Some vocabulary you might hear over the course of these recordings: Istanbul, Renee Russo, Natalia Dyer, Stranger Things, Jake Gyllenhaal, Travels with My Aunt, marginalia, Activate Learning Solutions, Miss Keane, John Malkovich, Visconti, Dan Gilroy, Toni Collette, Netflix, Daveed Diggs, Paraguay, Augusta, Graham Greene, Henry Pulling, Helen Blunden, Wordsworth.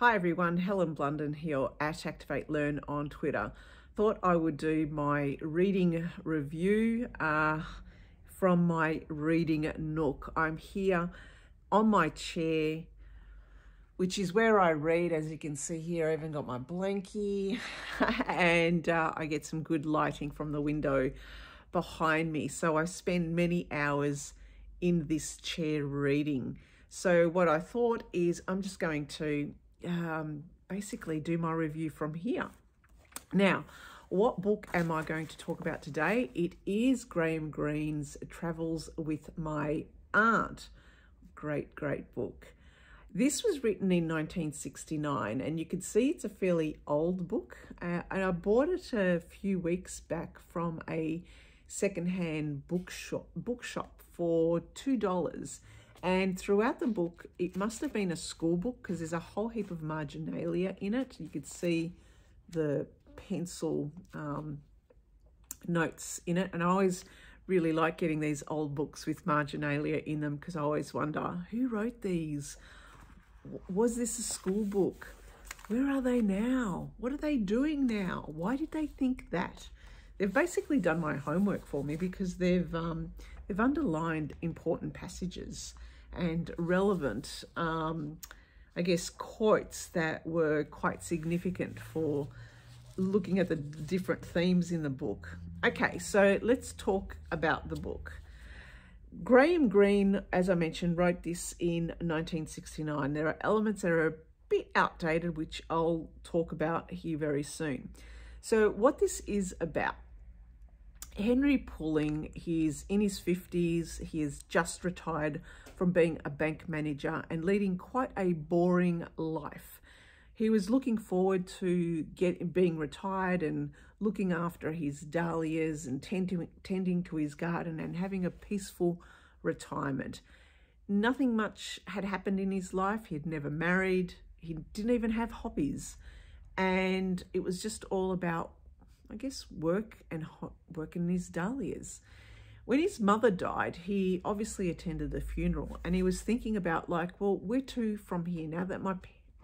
Hi everyone, Helen Blunden here at Activate Learn on Twitter. Thought I would do my reading review from my reading nook. I'm here on my chair, which is where I read. As you can see here, I even got my blankie and I get some good lighting from the window behind me. So I spend many hours in this chair reading. So what I thought is I'm just going to basically do my review from here. Now, what book am I going to talk about today? It is Graham Greene's Travels with My Aunt. Great, great book. This was written in 1969, and you can see it's a fairly old book. And I bought it a few weeks back from a secondhand bookshop for $2. And throughout the book, it must have been a school book because there's a whole heap of marginalia in it. You could see the pencil notes in it. And I always really like getting these old books with marginalia in them because I always wonder, who wrote these? Was this a school book? Where are they now? What are they doing now? Why did they think that? They've basically done my homework for me because they've underlined important passages and relevant, I guess, quotes that were quite significant for looking at the different themes in the book. Okay, so let's talk about the book. Graham Greene, as I mentioned, wrote this in 1969. There are elements that are a bit outdated, which I'll talk about here very soon. So what this is about. Henry Pulling, he's in his 50s, he has just retired from being a bank manager and leading quite a boring life. He was looking forward to being retired and looking after his dahlias and tending to his garden and having a peaceful retirement. Nothing much had happened in his life. He'd never married, he didn't even have hobbies. And it was just all about, I guess, work in his dahlias. When his mother died, he obviously attended the funeral and he was thinking about like, well, where to from here now that my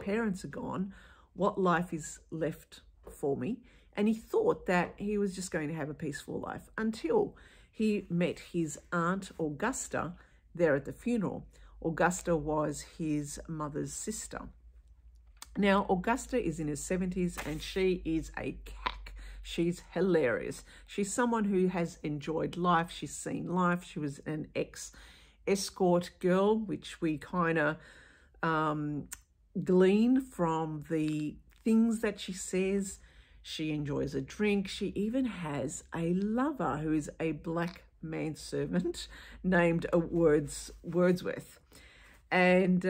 parents are gone? What life is left for me? And he thought that he was just going to have a peaceful life until he met his aunt Augusta there at the funeral. Augusta was his mother's sister. Now, Augusta is in her 70s and she is a cat. She's hilarious. She's someone who has enjoyed life. She's seen life. She was an ex-escort girl, which we kind of glean from the things that she says. She enjoys a drink. She even has a lover who is a black manservant named Wordsworth. And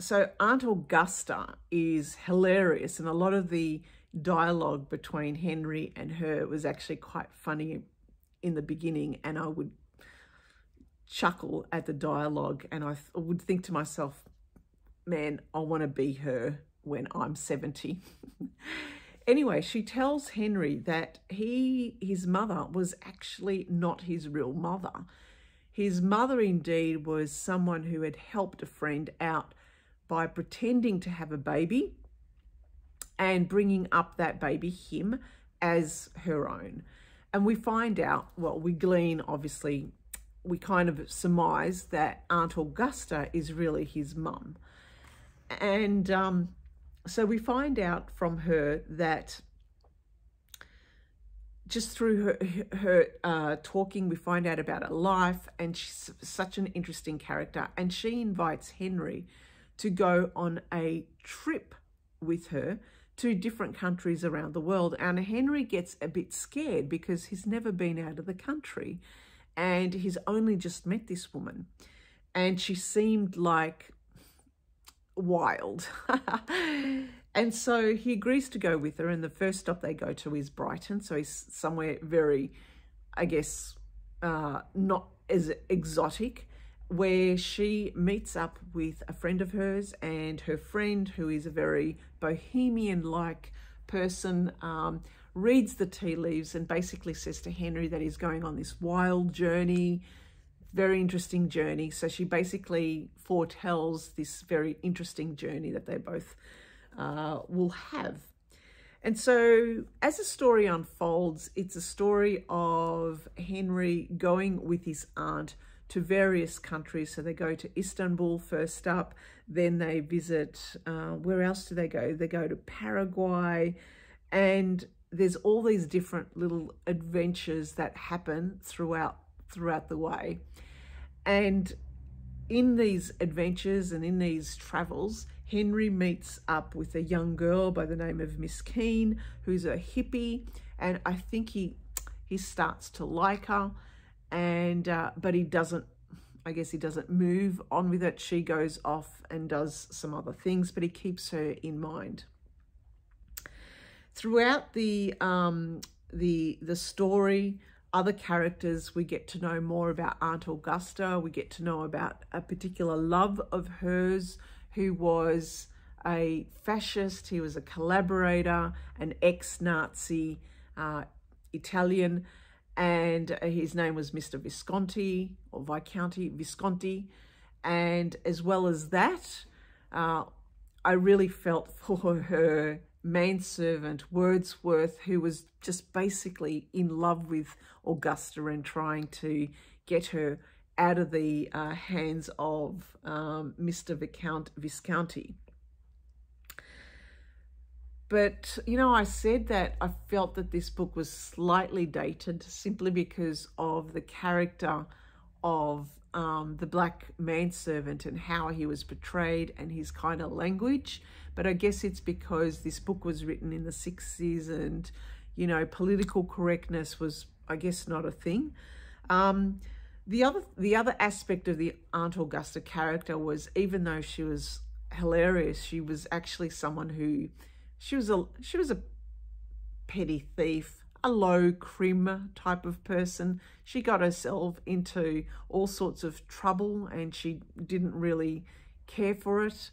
so Aunt Augusta is hilarious, and a lot of the dialogue between Henry and her was actually quite funny in the beginning, and I would chuckle at the dialogue and I would think to myself, man, I want to be her when I'm 70. Anyway, she tells Henry that his mother was actually not his real mother. His mother indeed was someone who had helped a friend out by pretending to have a baby and bringing up that baby, him, as her own. And we find out, well, we glean, obviously, we kind of surmise that Aunt Augusta is really his mum. And so we find out from her that just through her talking, we find out about her life, and she's such an interesting character. And she invites Henry to go on a trip with her to different countries around the world. And Henry gets a bit scared because he's never been out of the country and he's only just met this woman. And she seemed like wild. And so he agrees to go with her, and the first stop they go to is Brighton. So he's somewhere very, I guess, not as exotic, where she meets up with a friend of hers, and her friend, who is a very bohemian-like person, reads the tea leaves and basically says to Henry that he's going on this wild journey very interesting journey. So she basically foretells this very interesting journey that they both will have. And so as the story unfolds, it's a story of Henry going with his aunt to various countries. So they go to Istanbul first up, then they visit, where else do they go? They go to Paraguay, and there's all these different little adventures that happen throughout the way. And in these adventures and in these travels, Henry meets up with a young girl by the name of Miss Keane, who's a hippie, and I think he starts to like her, and but he doesn't, I guess he doesn't move on with it. She goes off and does some other things, but he keeps her in mind. Throughout the story, other characters, we get to know more about Aunt Augusta. We get to know about a particular love of hers who was a fascist. He was a collaborator, an ex-Nazi Italian, and his name was Mr. Visconti or Viscounty Visconti. And as well as that, I really felt for her manservant Wordsworth, who was just basically in love with Augusta and trying to get her out of the hands of Mr. Visconti. But, you know, I said that I felt that this book was slightly dated simply because of the character of the black manservant and how he was portrayed and his kind of language. But I guess it's because this book was written in the 60s and, you know, political correctness was, I guess, not a thing. The other aspect of the Aunt Augusta character was, even though she was hilarious, she was actually someone who, she was a petty thief, a low crim type of person. She got herself into all sorts of trouble and she didn't really care for it.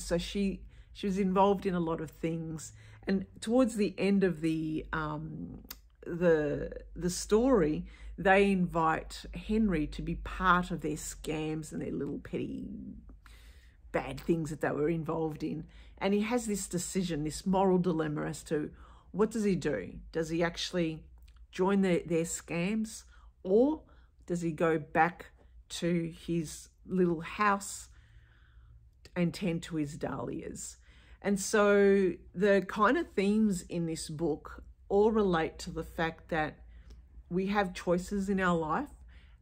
So she was involved in a lot of things. And towards the end of the story, they invite Henry to be part of their scams and their little petty bad things that they were involved in. And he has this decision, this moral dilemma as to what does he do? Does he actually join their scams, or does he go back to his little house and tend to his dahlias? And so the kind of themes in this book all relate to the fact that we have choices in our life,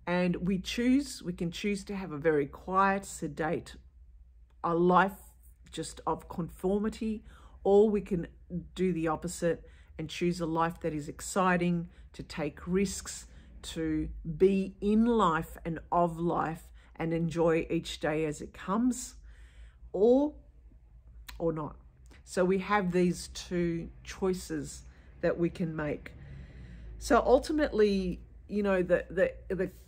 and we can choose to have a very quiet, sedate, a life just of conformity, or we can do the opposite and choose a life that is exciting, to take risks, to be in life and of life and enjoy each day as it comes, or not. So we have these two choices that we can make. So ultimately, you know, the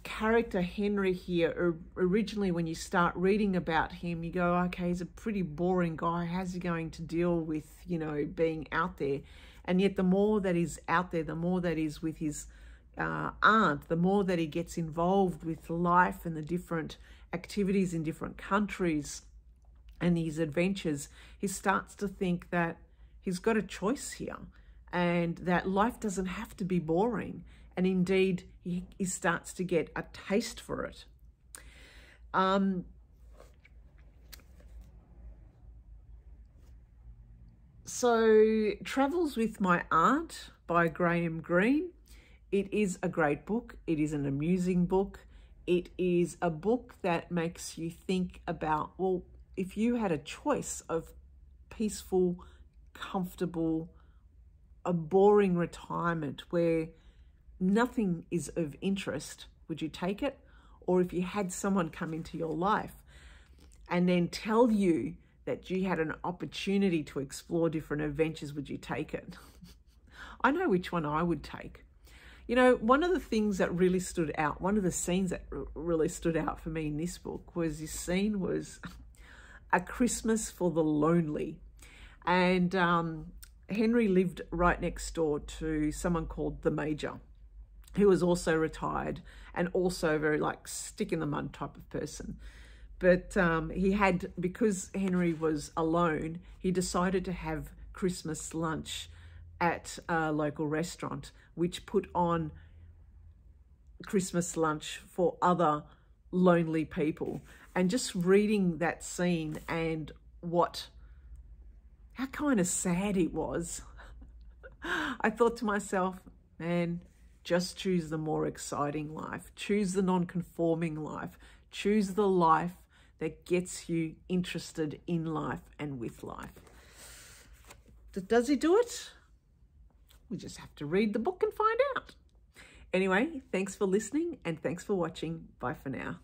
character Henry here, originally when you start reading about him, you go, okay, he's a pretty boring guy. How's he going to deal with, you know, being out there? And yet the more that he's out there, the more that he's with his aunt, the more that he gets involved with life and the different activities in different countries and his adventures, he starts to think that he's got a choice here, and that life doesn't have to be boring. And indeed, he starts to get a taste for it. So Travels with My Aunt by Graham Greene. It is a great book. It is an amusing book. It is a book that makes you think about, well, if you had a choice of peaceful, comfortable, a boring retirement where nothing is of interest, would you take it? Or if you had someone come into your life and then tell you that you had an opportunity to explore different adventures, would you take it? I know which one I would take. You know, one of the things that really stood out, one of the scenes that really stood out for me in this book was this scene was A Christmas for the Lonely. And Henry lived right next door to someone called the Major, who was also retired and also very like stick in the mud type of person. But he had, because Henry was alone, he decided to have Christmas lunch at a local restaurant, which put on Christmas lunch for other lonely people. And just reading that scene and what, how kind of sad it was, I thought to myself, man, just choose the more exciting life. Choose the non-conforming life. Choose the life that gets you interested in life and with life. Does he do it? We just have to read the book and find out. Anyway, thanks for listening and thanks for watching. Bye for now.